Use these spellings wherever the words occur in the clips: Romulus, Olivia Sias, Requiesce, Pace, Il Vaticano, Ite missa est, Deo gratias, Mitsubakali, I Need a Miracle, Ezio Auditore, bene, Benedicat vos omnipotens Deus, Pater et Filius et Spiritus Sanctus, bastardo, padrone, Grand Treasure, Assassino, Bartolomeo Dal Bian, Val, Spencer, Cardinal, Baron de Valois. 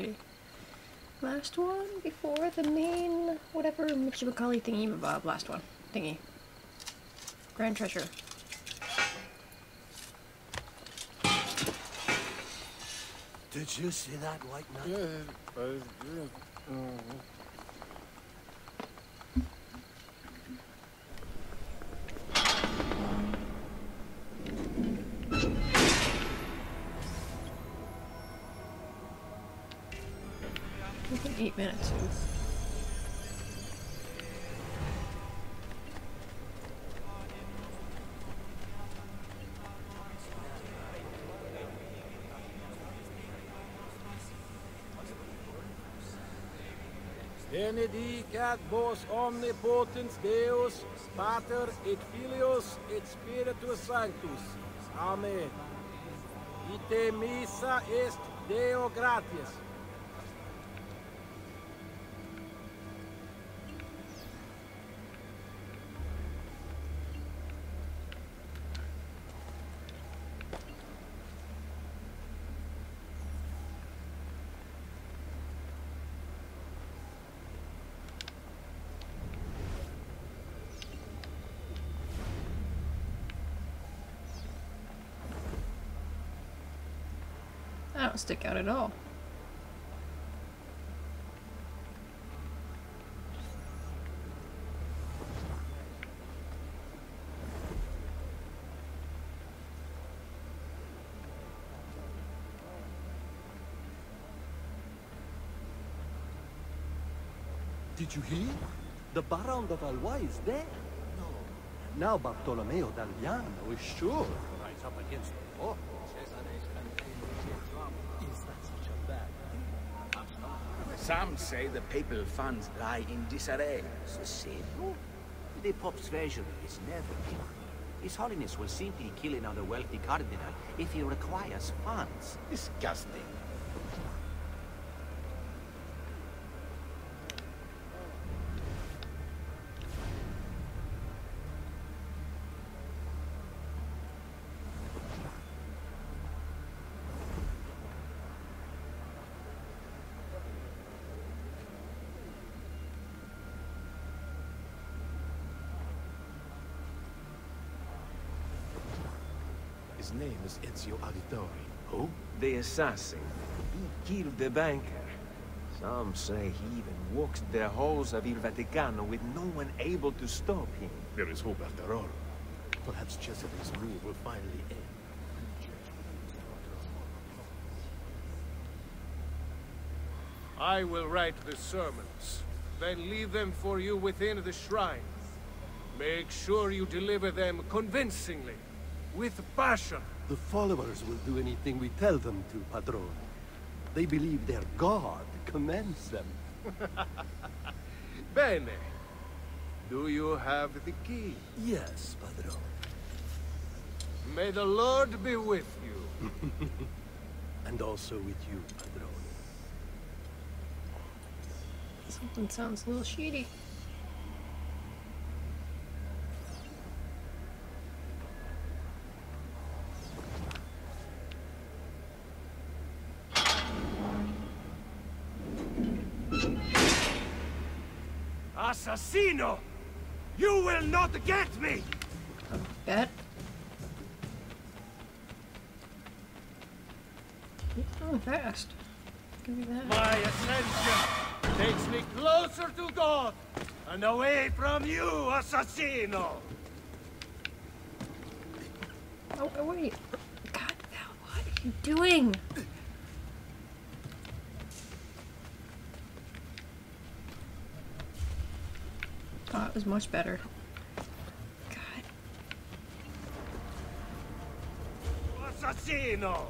sorry. Last one before the main whatever Mitsubakali thingy bob. Last one. Thingy. Grand Treasure. Did you see that white knight? Yeah, I 8 minutes. Benedicat vos omnipotens Deus, Pater et Filius et Spiritus Sanctus. Amen. Ite missa est, Deo gratias. I don't stick out at all. Did you hear? The Baron de Valois is there. No. Now Bartolomeo Dal Bian is sure to rise up against the law. Some say the papal funds lie in disarray. So say no. The Pope's treasure is never in. His Holiness will simply kill another wealthy cardinal if he requires funds. Disgusting. His name is Ezio Auditore. Who? The assassin. He killed the banker. Some say he even walks the halls of Il Vaticano with no one able to stop him. There is hope after all. Perhaps Giuseppe's rule will finally end. I will write the sermons, then leave them for you within the shrine. Make sure you deliver them convincingly. With passion. The followers will do anything we tell them to, Padrone. They believe their God commands them. Bene. Do you have the key? Yes, Padrone. May the Lord be with you. And also with you, Padrone. Something sounds a little shady. Assassino! You will not get me! Bet. Oh, fast. Give me that. My ascension takes me closer to God and away from you, Assassino! Oh, wait. God, Val, what are you doing? Oh, it was much better. God. Assassino!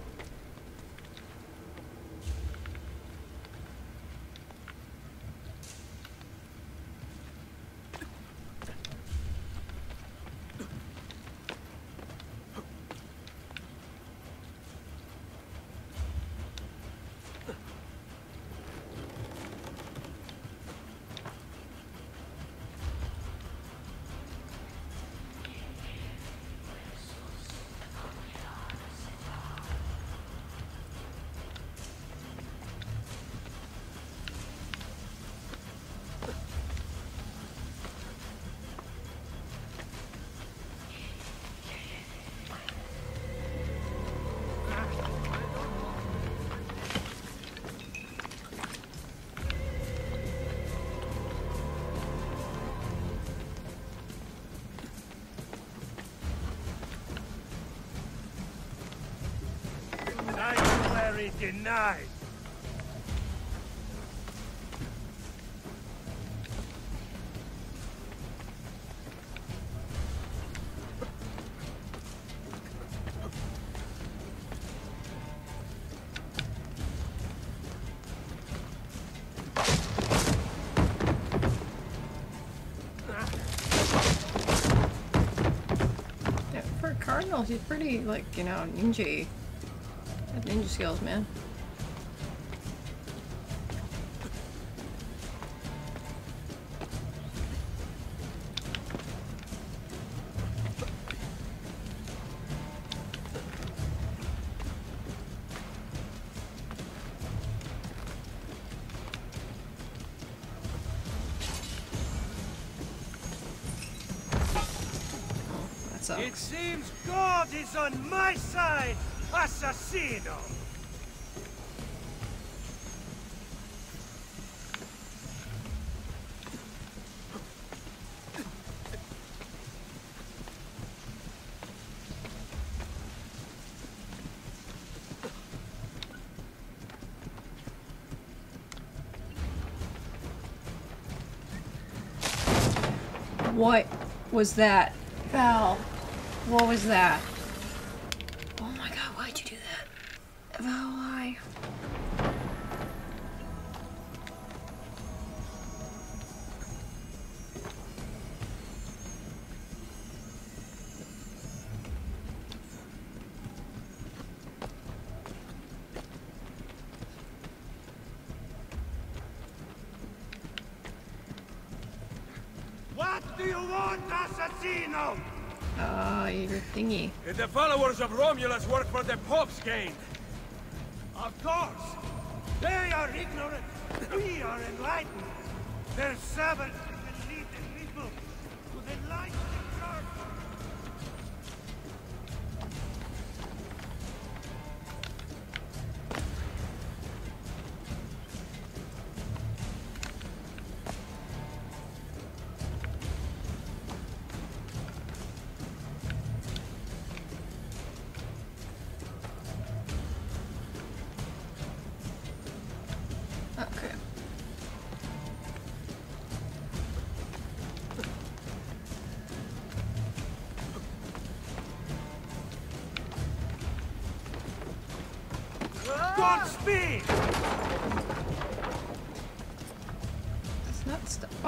be denied. He's pretty, like, you know, ninja. That ninja skills, man. It seems God is on my side, Assassino! What was that? Val. What was that? Oh my god, why'd you do that? Val, why? What do you want, Assassino? Your thingy. The followers of Romulus work for the Pope's gain. Of course. They are ignorant. We are enlightened. Their servants can lead the people to the light of the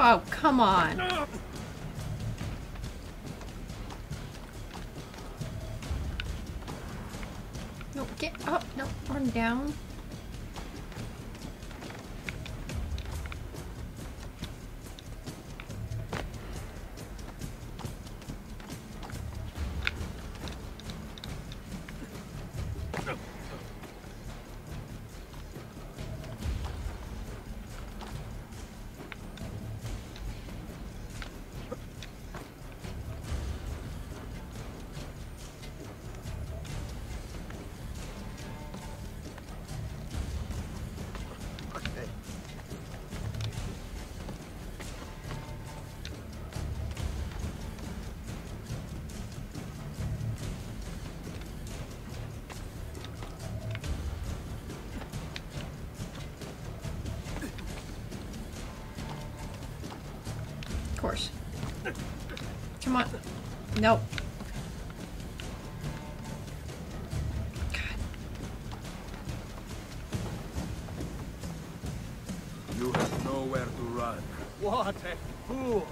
Oh, come on. No, get up. No, arm down. Come on. Nope. God. You have nowhere to run. What a fool!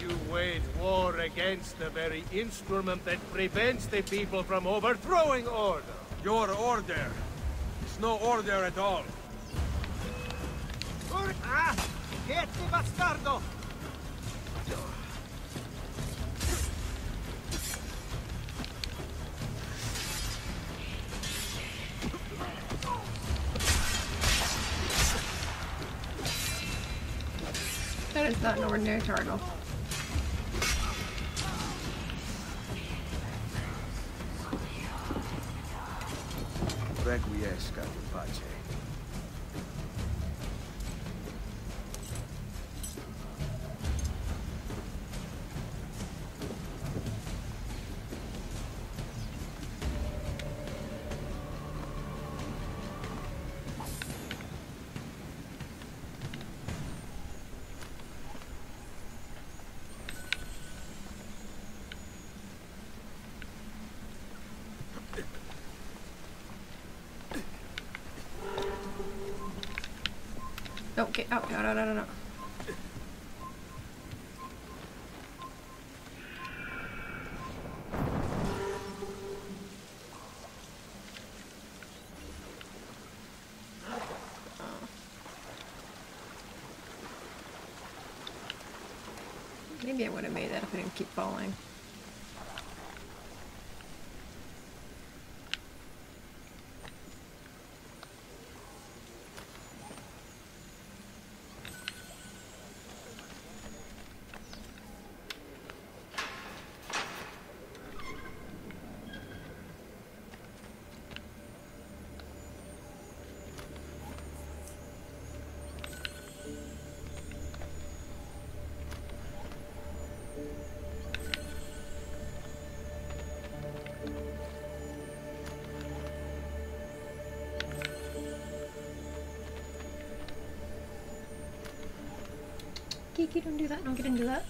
You wage war against the very instrument that prevents the people from overthrowing order. Your order is no order at all. Ah! Get the bastardo! Not an ordinary turtle. Requiesce, Pace. Okay. Oh, no. Maybe I would have made that if I didn't keep falling. Kiki, don't do that. Don't get into that.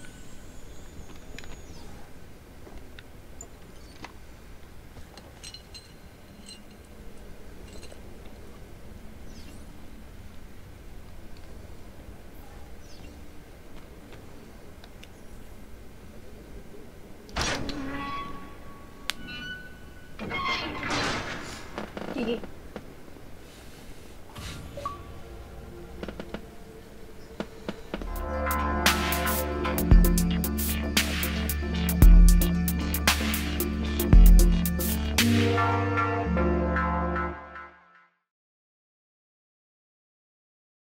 Kiki.